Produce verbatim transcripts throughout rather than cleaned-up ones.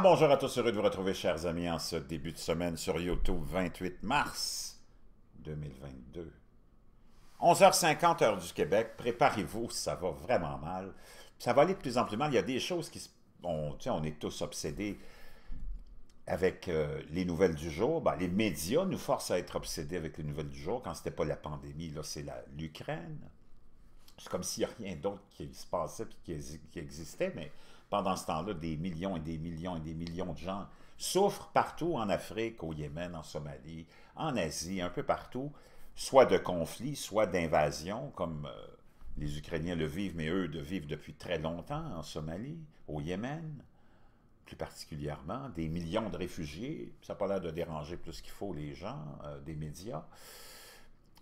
Bien, bonjour à tous, heureux de vous retrouver, chers amis, en ce début de semaine sur YouTube, vingt-huit mars deux mille vingt-deux. onze heures cinquante, heure du Québec, préparez-vous, ça va vraiment mal. Ça va aller de plus en plus mal, il y a des choses qui... On, tu sais, on est tous obsédés avec euh, les nouvelles du jour. Ben, les médias nous forcent à être obsédés avec les nouvelles du jour. Quand ce n'était pas la pandémie, là, c'est l'Ukraine. C'est comme s'il n'y a rien d'autre qui se passait et qui, qui existait, mais... Pendant ce temps-là, des millions et des millions et des millions de gens souffrent partout en Afrique, au Yémen, en Somalie, en Asie, un peu partout, soit de conflits, soit d'invasions, comme euh, les Ukrainiens le vivent, mais eux le vivent depuis très longtemps en Somalie, au Yémen, plus particulièrement, des millions de réfugiés, ça n'a pas l'air de déranger plus qu'il faut les gens, euh, des médias.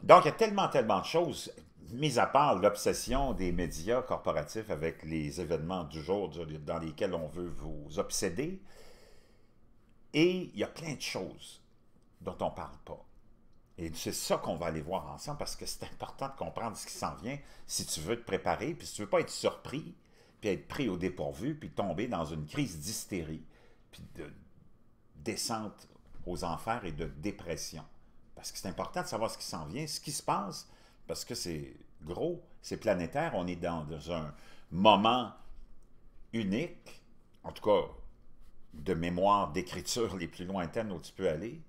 Donc, il y a tellement, tellement de choses, mis à part l'obsession des médias corporatifs avec les événements du jour dans lesquels on veut vous obséder. Et il y a plein de choses dont on ne parle pas. Et c'est ça qu'on va aller voir ensemble, parce que c'est important de comprendre ce qui s'en vient si tu veux te préparer, puis si tu ne veux pas être surpris, puis être pris au dépourvu, puis tomber dans une crise d'hystérie, puis de descente aux enfers et de dépression. Parce que c'est important de savoir ce qui s'en vient, ce qui se passe, parce que c'est gros, c'est planétaire, on est dans, dans un moment unique, en tout cas de mémoire, d'écriture les plus lointaines où tu peux aller,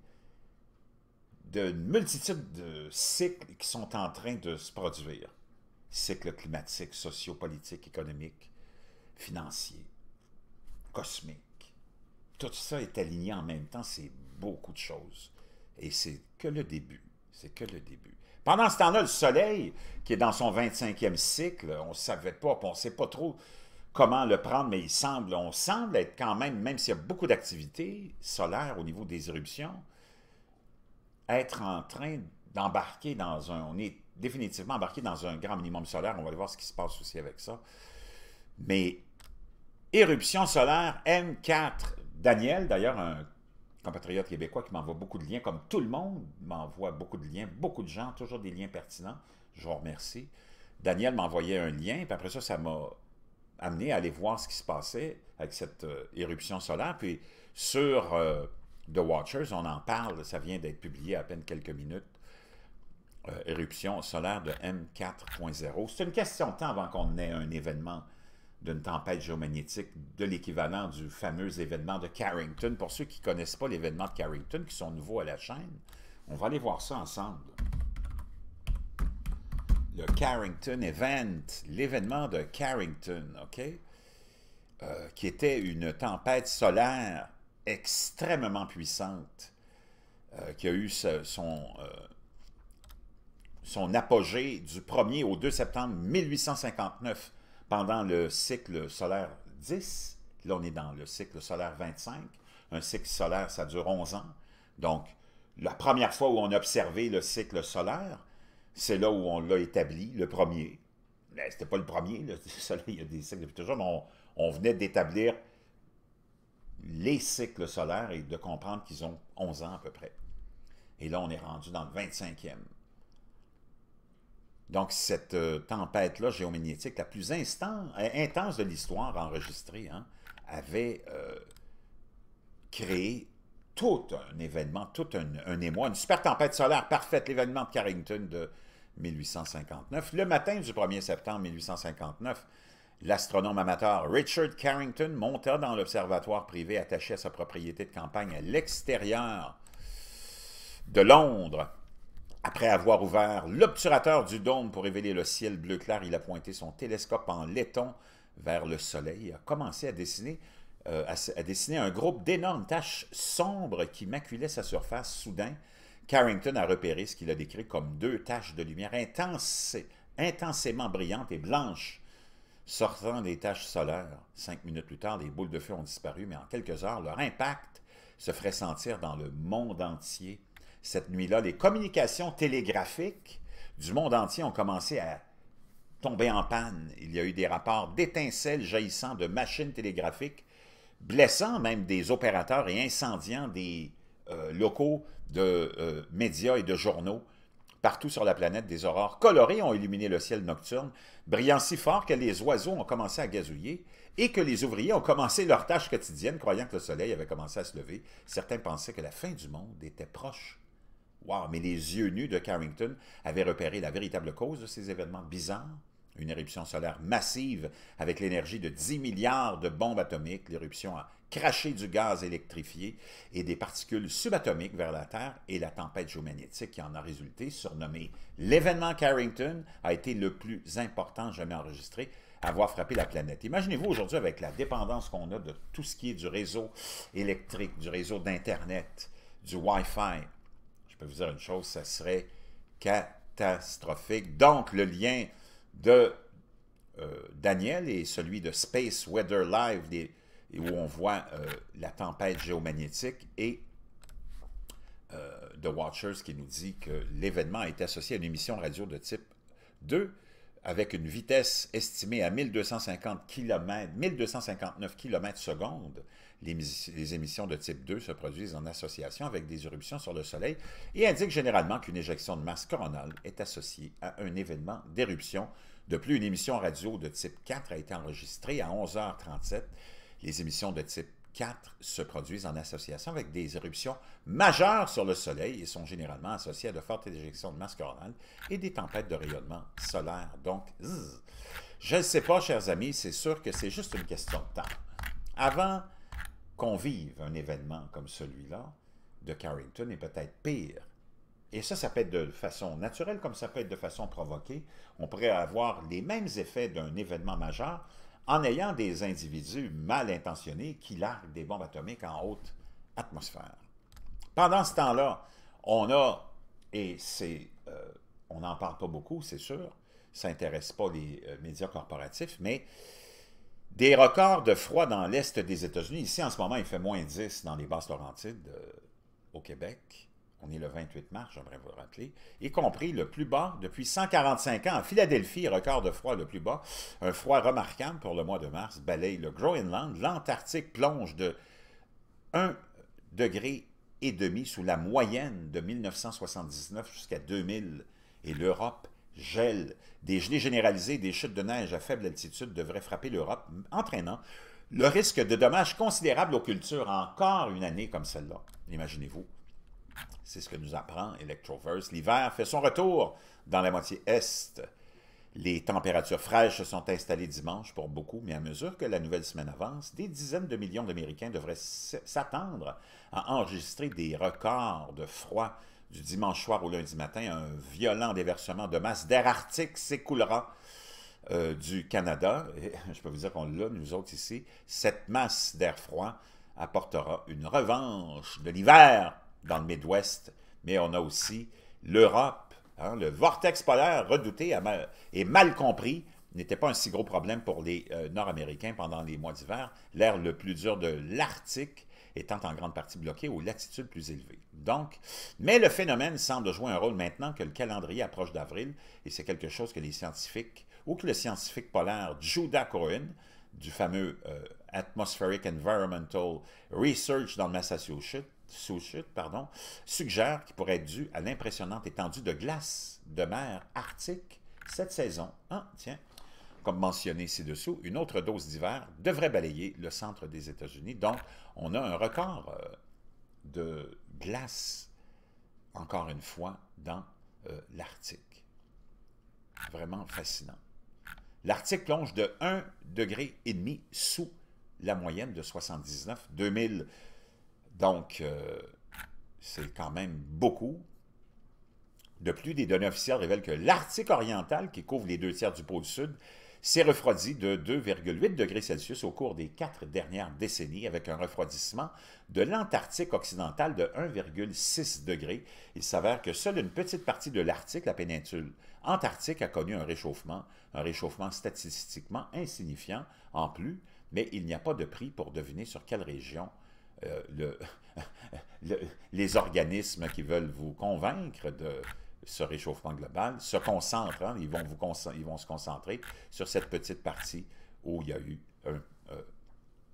d'une multitude de cycles qui sont en train de se produire. Cycles climatiques, sociopolitiques, économiques, financiers, cosmiques. Tout ça est aligné en même temps, c'est beaucoup de choses. Et c'est que le début, c'est que le début. Pendant ce temps-là, le soleil, qui est dans son vingt-cinquième cycle, on ne savait pas, on ne sait pas trop comment le prendre, mais il semble, on semble être quand même, même s'il y a beaucoup d'activités solaires au niveau des éruptions, être en train d'embarquer dans un, on est définitivement embarqué dans un grand minimum solaire, on va aller voir ce qui se passe aussi avec ça. Mais éruption solaire M quatre, Daniel, d'ailleurs, un compatriote québécois qui m'envoie beaucoup de liens, comme tout le monde m'envoie beaucoup de liens, beaucoup de gens, toujours des liens pertinents, je vous remercie. Daniel m'envoyait un lien, puis après ça, ça m'a amené à aller voir ce qui se passait avec cette euh, éruption solaire, puis sur euh, The Watchers, on en parle, ça vient d'être publié à peine quelques minutes, euh, éruption solaire de M quatre point zéro. C'est une question de temps avant qu'on ait un événement d'une tempête géomagnétique, de l'équivalent du fameux événement de Carrington. Pour ceux qui ne connaissent pas l'événement de Carrington, qui sont nouveaux à la chaîne, on va aller voir ça ensemble. Le Carrington Event, l'événement de Carrington, OK? Euh, qui était une tempête solaire extrêmement puissante, euh, qui a eu ce, son, euh, son apogée du premier au deux septembre mille huit cent cinquante-neuf, pendant le cycle solaire dix, là on est dans le cycle solaire vingt-cinq, un cycle solaire ça dure onze ans, donc la première fois où on a observé le cycle solaire, c'est là où on l'a établi, le premier, mais c'était pas le premier, le soleil, il y a des cycles depuis toujours, mais on, on venait d'établir les cycles solaires et de comprendre qu'ils ont onze ans à peu près. Et là on est rendu dans le vingt-cinquième. Donc, cette euh, tempête-là géomagnétique, la plus instant, euh, intense de l'histoire enregistrée, hein, avait euh, créé tout un événement, tout un, un émoi, une super tempête solaire parfaite, l'événement de Carrington de mille huit cent cinquante-neuf. Le matin du premier septembre mille huit cent cinquante-neuf, l'astronome amateur Richard Carrington monta dans l'observatoire privé attaché à sa propriété de campagne à l'extérieur de Londres. Après avoir ouvert l'obturateur du dôme pour révéler le ciel bleu clair, il a pointé son télescope en laiton vers le soleil et a commencé à dessiner, euh, à, à dessiner un groupe d'énormes taches sombres qui maculaient sa surface. Soudain, Carrington a repéré ce qu'il a décrit comme deux taches de lumière intense, intensément brillantes et blanches, sortant des taches solaires. Cinq minutes plus tard, les boules de feu ont disparu, mais en quelques heures, leur impact se ferait sentir dans le monde entier. Cette nuit-là, les communications télégraphiques du monde entier ont commencé à tomber en panne. Il y a eu des rapports d'étincelles jaillissant de machines télégraphiques, blessant même des opérateurs et incendiant des euh, locaux de euh, médias et de journaux Partout sur la planète, des aurores colorées ont illuminé le ciel nocturne, brillant si fort que les oiseaux ont commencé à gazouiller et que les ouvriers ont commencé leurs tâches quotidiennes, croyant que le soleil avait commencé à se lever. Certains pensaient que la fin du monde était proche. Wow! Mais les yeux nus de Carrington avaient repéré la véritable cause de ces événements bizarres. Une éruption solaire massive avec l'énergie de dix milliards de bombes atomiques. L'éruption a craché du gaz électrifié et des particules subatomiques vers la Terre, et la tempête géomagnétique qui en a résulté, surnommée l'événement Carrington, a été le plus important jamais enregistré à avoir frappé la planète. Imaginez-vous aujourd'hui avec la dépendance qu'on a de tout ce qui est du réseau électrique, du réseau d'Internet, du Wi-Fi. Je peux vous dire une chose, ça serait catastrophique. Donc, le lien de euh, Daniel et celui de Space Weather Live, des, où on voit euh, la tempête géomagnétique, et euh, The Watchers qui nous dit que l'événement est associé à une émission radio de type deux avec une vitesse estimée à mille deux cent cinquante kilomètres, mille deux cent cinquante-neuf kilomètres secondes. Les, les émissions de type deux se produisent en association avec des éruptions sur le Soleil et indiquent généralement qu'une éjection de masse coronale est associée à un événement d'éruption. De plus, une émission radio de type quatre a été enregistrée à onze heures trente-sept. Les émissions de type quatre se produisent en association avec des éruptions majeures sur le Soleil et sont généralement associées à de fortes éjections de masse coronale et des tempêtes de rayonnement solaire. Donc, zzz, je ne sais pas, chers amis, c'est sûr que c'est juste une question de temps. Avant qu'on vive un événement comme celui-là, de Carrington, est peut-être pire. Et ça, ça peut être de façon naturelle comme ça peut être de façon provoquée. On pourrait avoir les mêmes effets d'un événement majeur, en ayant des individus mal intentionnés qui larguent des bombes atomiques en haute atmosphère. Pendant ce temps-là, on a, et c'est, euh, on n'en parle pas beaucoup, c'est sûr, ça n'intéresse pas les euh, médias corporatifs, mais des records de froid dans l'est des États-Unis. Ici, en ce moment, il fait moins dix dans les Basses-Laurentides, euh, au Québec. On est le vingt-huit mars, j'aimerais vous le rappeler, y compris le plus bas depuis cent quarante-cinq ans. À Philadelphie, record de froid le plus bas. Un froid remarquable pour le mois de mars balaye le Groenland. L'Antarctique plonge de un degré et demi sous la moyenne de mille neuf cent soixante-dix-neuf jusqu'à deux mille. Et l'Europe gèle. Des gelées généralisées, des chutes de neige à faible altitude devraient frapper l'Europe, entraînant le risque de dommages considérables aux cultures. Encore une année comme celle-là, imaginez-vous. C'est ce que nous apprend Electroverse. L'hiver fait son retour dans la moitié est. Les températures fraîches se sont installées dimanche pour beaucoup, mais à mesure que la nouvelle semaine avance, des dizaines de millions d'Américains devraient s'attendre à enregistrer des records de froid. Du dimanche soir au lundi matin, un violent déversement de masse d'air arctique s'écoulera euh, du Canada. Et, je peux vous dire qu'on l'a, nous autres ici. Cette masse d'air froid apportera une revanche de l'hiver dans le Midwest, mais on a aussi l'Europe. Hein, le vortex polaire redouté et mal compris n'était pas un si gros problème pour les euh, Nord-Américains pendant les mois d'hiver, l'air le plus dur de l'Arctique étant en grande partie bloqué aux latitudes plus élevées. Donc, mais le phénomène semble jouer un rôle maintenant que le calendrier approche d'avril, et c'est quelque chose que les scientifiques, ou que le scientifique polaire Judah Cohen, du fameux euh, Atmospheric Environmental Research dans le Massachusetts, Souchut, pardon, suggère qu'il pourrait être dû à l'impressionnante étendue de glace de mer arctique cette saison. Ah, tiens, comme mentionné ci-dessous, une autre dose d'hiver devrait balayer le centre des États-Unis. Donc, on a un record euh, de glace, encore une fois, dans euh, l'Arctique. Vraiment fascinant. L'Arctique plonge de un degré et demi sous la moyenne de soixante-dix-neuf deux mille. Donc, euh, c'est quand même beaucoup. De plus, des données officielles révèlent que l'Arctique oriental, qui couvre les deux tiers du pôle sud, s'est refroidi de deux virgule huit degrés Celsius au cours des quatre dernières décennies, avec un refroidissement de l'Antarctique occidental de un virgule six degrés. Il s'avère que seule une petite partie de l'Arctique, la péninsule antarctique, a connu un réchauffement, un réchauffement statistiquement insignifiant en plus, mais il n'y a pas de prix pour deviner sur quelle région Euh, le, le, les organismes qui veulent vous convaincre de ce réchauffement global se concentrent, hein, ils, vont vous con ils vont se concentrer sur cette petite partie où il y a eu un euh,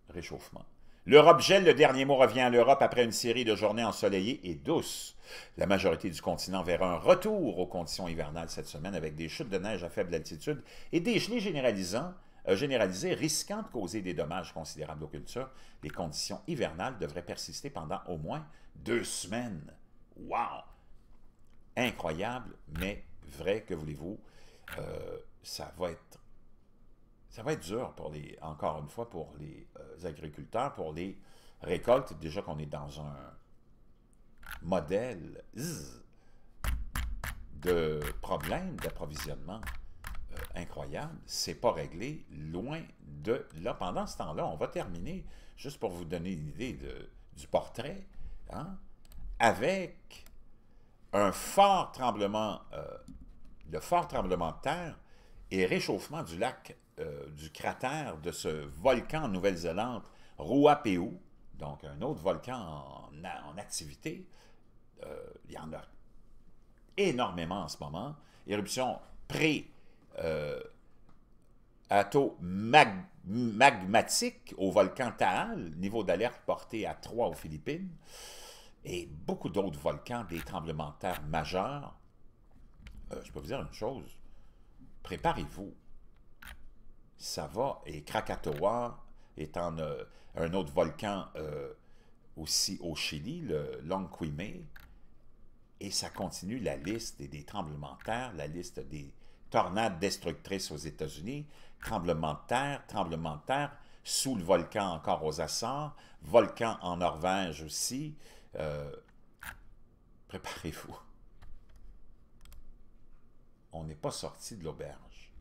réchauffement. L'Europe gèle, le dernier mot revient à l'Europe après une série de journées ensoleillées et douces. La majorité du continent verra un retour aux conditions hivernales cette semaine avec des chutes de neige à faible altitude et des gelées généralisant généralisées risquant de causer des dommages considérables aux cultures. Les conditions hivernales devraient persister pendant au moins deux semaines. Wow! Incroyable, mais vrai, que voulez-vous? Euh, ça va être ça va être dur, pour les, encore une fois, pour les euh, agriculteurs, pour les récoltes. Déjà qu'on est dans un modèle zzz, de problème d'approvisionnement. Incroyable, c'est pas réglé, loin de là. Pendant ce temps-là, on va terminer, juste pour vous donner une idée de, du portrait, hein, avec un fort tremblement, euh, le fort tremblement de terre et réchauffement du lac, euh, du cratère de ce volcan en Nouvelle-Zélande, Ruapehu, donc un autre volcan en, en activité. Euh, il y en a énormément en ce moment. Éruption pré- Euh, atome mag magmatique au volcan Taal, niveau d'alerte porté à trois aux Philippines, et beaucoup d'autres volcans, des tremblements de terre majeurs. Euh, je peux vous dire une chose, préparez-vous. Ça va, et Krakatoa est en, euh, un autre volcan euh, aussi au Chili, le Longquimé, et ça continue la liste des, des tremblements de terre, la liste des tornades destructrices aux États-Unis, tremblement de terre, tremblement de terre, sous le volcan encore aux Açores, volcan en Norvège aussi. Euh, Préparez-vous. On n'est pas sorti de l'auberge.